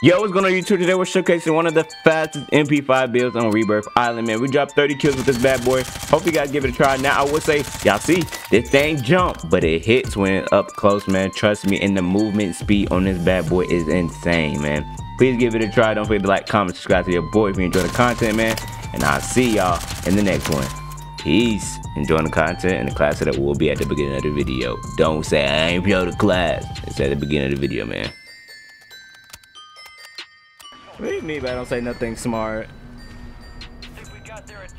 Yo, what's going on YouTube? Today we're showcasing one of the fastest MP5 builds on Rebirth Island, man. We dropped 30 kills with this bad boy. Hope you guys give it a try. Now, I will say, y'all see, this thing jump, but it hits when up close, man. Trust me, and the movement speed on this bad boy is insane, man. Please give it a try. Don't forget to like, comment, subscribe to your boy if you enjoy the content, man. And I'll see y'all in the next one. Peace. Enjoying the content and the class that will be at the beginning of the video. Don't say, I ain't yo the class. It's at the beginning of the video, man. What do you mean by I don't say nothing smart?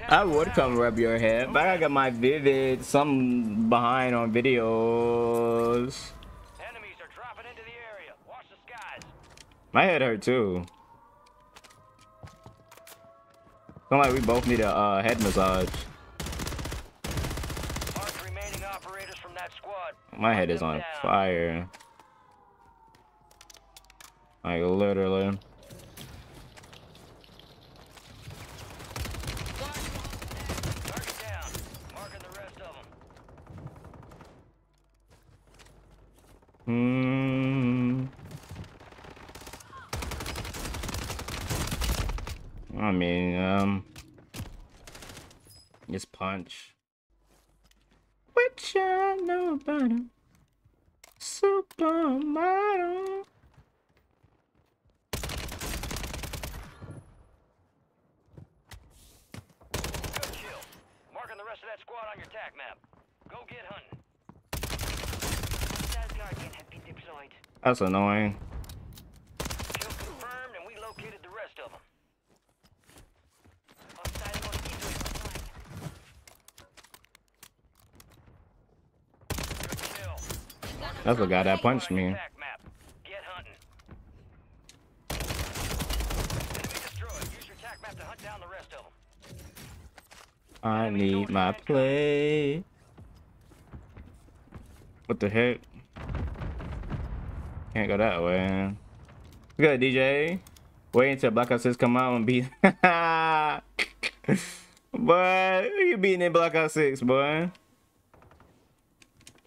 I would come rub your head, but I got my Vivid, some behind on videos. Enemies are dropping into the area. Watch the skies. My head hurt too. Sound like we both need a head massage. Mark remaining operators from that squad. My head is on fire. Like literally. I mean, just punch. What y'all know about him? Supermodel. Good kill. Marking the rest of that squad on your attack map. Go get hunting. That's annoying. Kill confirmed, and we located the rest of them. That's the guy that punched me. Get hunting. Enemy destroyed. Use your attack map to hunt down the rest of them. I need my play. What the heck? Can't go that way. Good DJ. Wait until Black Ops 6 come out and beat. But who you beating in Black Ops 6, boy?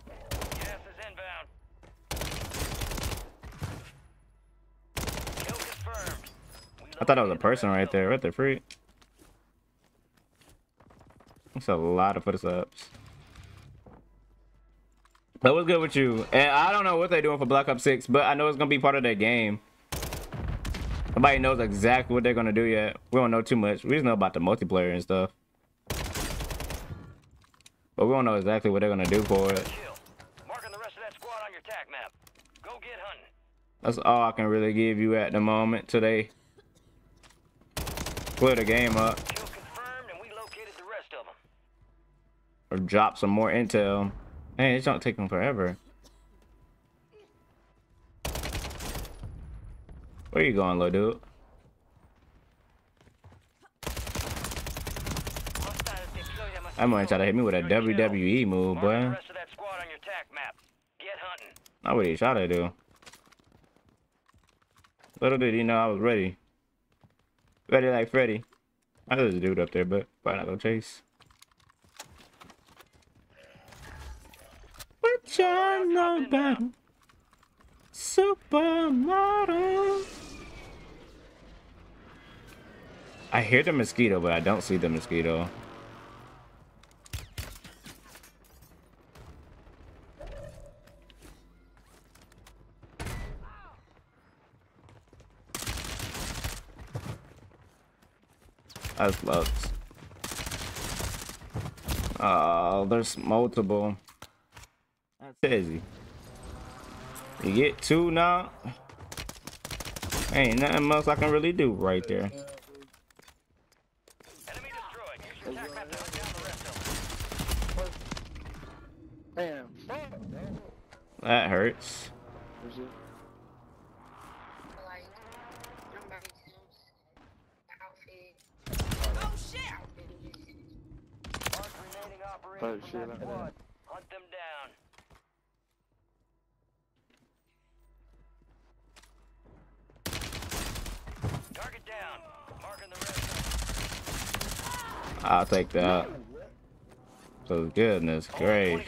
Yes, is inbound. Kill confirmed. I thought that was a person right there. Right there, freak. That's a lot of footage ups. But what's good with you? And I don't know what they're doing for Black Ops 6, but I know it's gonna be part of their game. Nobody knows exactly what they're gonna do yet. We don't know too much. We just know about the multiplayer and stuff. But we don't know exactly what they're gonna do for it. Marking the rest of that squad on your attack map. Go get hunting. That's all I can really give you at the moment today. Clear the game up. Kill confirmed, and we located the rest of them. Or drop some more intel. Hey, it's not taking forever. Where you going, little dude? I might try to hit me with a WWE move, boy. Not what he tried to do. Little did he know I was ready. Ready like Freddy. I know there's a dude up there, but why not go chase? I know better. Supermodel. I hear the mosquito, but I don't see the mosquito. That's loves. Oh, there's multiple. Tezzy. You get two now. Ain't nothing else I can really do right there. Enemy destroyed. Use your attack map to hunt down the rest of them. Damn. That hurts. Oh shit! Oh shit! Hunt them down. Target down. Marking the rest. I'll take that. So goodness gracious.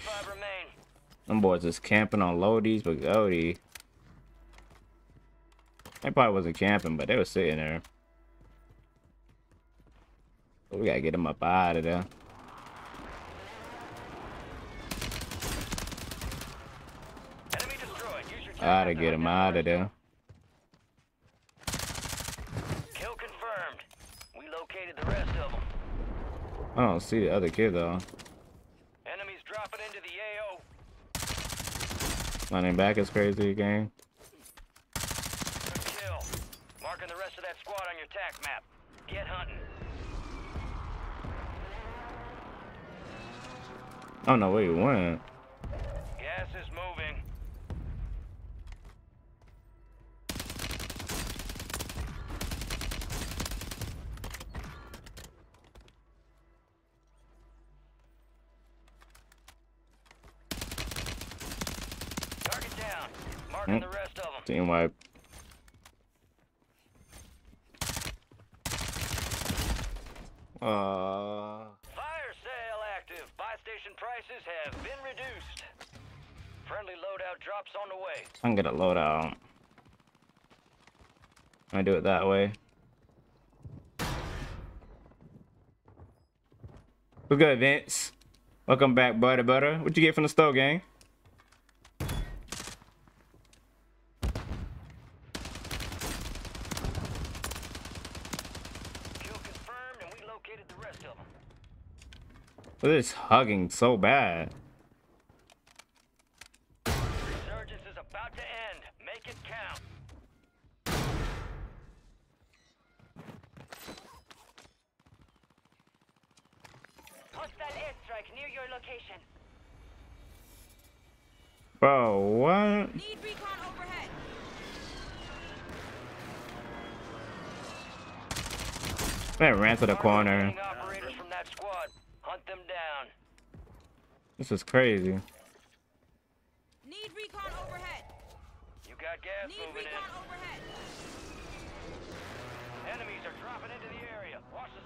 Them boys is camping on loadies, but Odie. They probably wasn't camping, but they were sitting there. So we gotta get them up out of there. Gotta get them out of there. Kill confirmed. We located the rest of them. I don't see the other kid though. Enemies dropping into the AO. Running back is crazy again. Good kill. Marking the rest of that squad on your tac map. Get hunting. I don't know where you went. Gas is moving. Marking the rest of them. Team wipe. Fire sale active. Buy station prices have been reduced. Friendly loadout drops on the way. I'm gonna load out. I do it that way. What's good, Vince? Welcome back, butter. What you get from the store, gang? This is hugging so bad. Resurgence is about to end. Make it count. Hostile airstrike near your location. Bro, what? Need recon overhead. They ran to the corner. Hunt them down. This is crazy. Need recon overhead. You got gas moving in. Enemies are dropping into the area. Watch the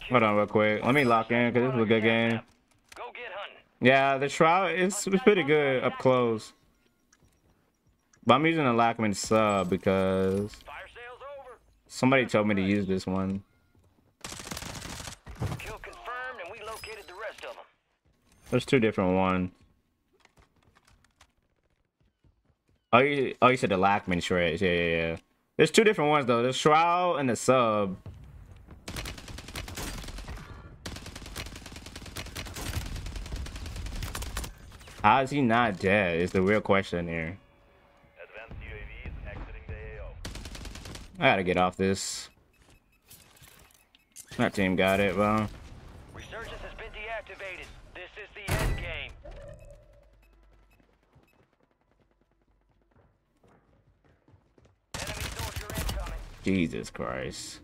skies. Hold on real quick. Let me lock in because this is a good game. Go get hunting. Yeah, the trial is pretty good up close. But I'm using a Lachmann Sub because somebody told me to use this one. Kill confirmed, and we located the rest of them. There's two different ones. Oh, you said the Lachmann shreds. Yeah. There's two different ones though. The Shroud and the Sub. How is he not dead? Is the real question here. I gotta get off this. That team got it, bro. Resurgence has been deactivated. This is the end game. Enemy soldier incoming. Jesus Christ.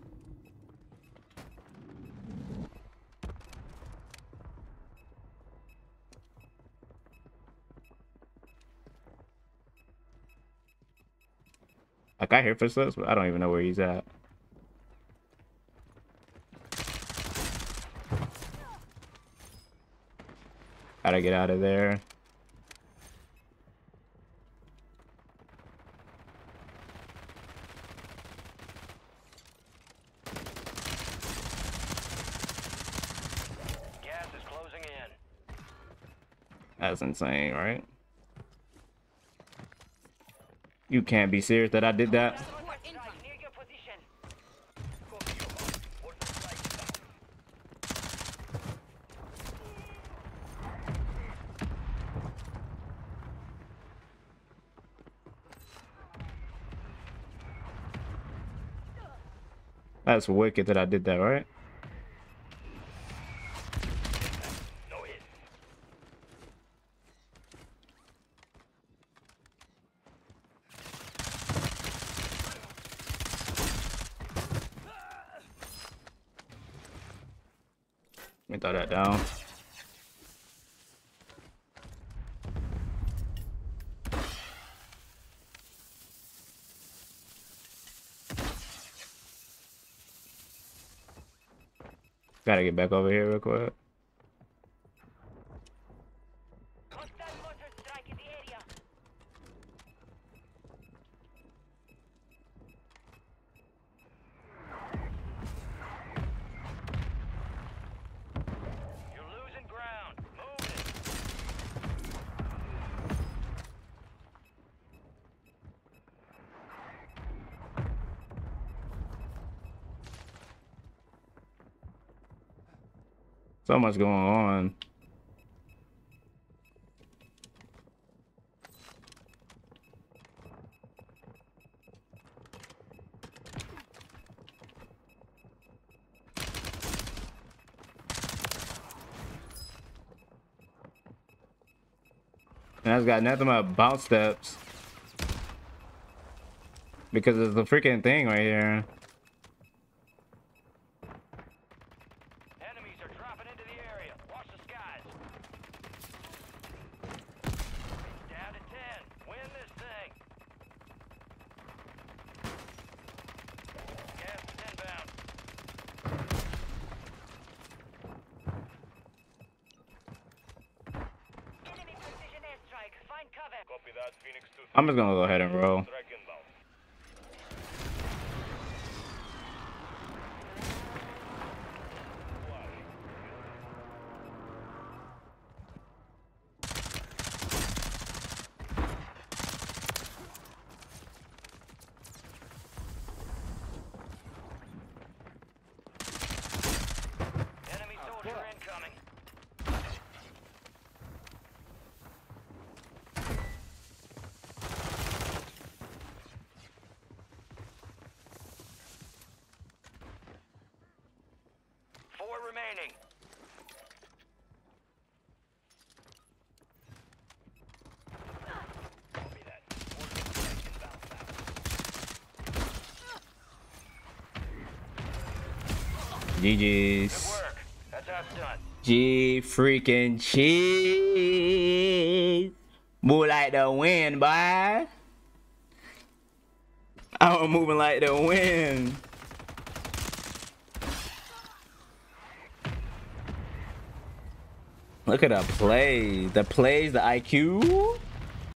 Like, I hear footsteps, but I don't even know where he's at. Gotta get out of there. Gas is closing in. That's insane, right? You can't be serious that I did that. That's wicked that I did that, right? Let me throw that down. Gotta get back over here real quick. Hunt So much going on. And that's got nothing but bounce steps. Because it's the freaking thing right here. Enemies are dropping into the area. Watch the skies. Down to 10. Win this thing. Gas is inbound. Enemy precision airstrike. Find cover. Copy that, Phoenix 2. I'm just gonna go ahead and roll. Remaining. GG's. That's how it's done. G freaking cheese. Move like the wind, boy. I'm moving like the wind. Look at the play. The plays, the IQ.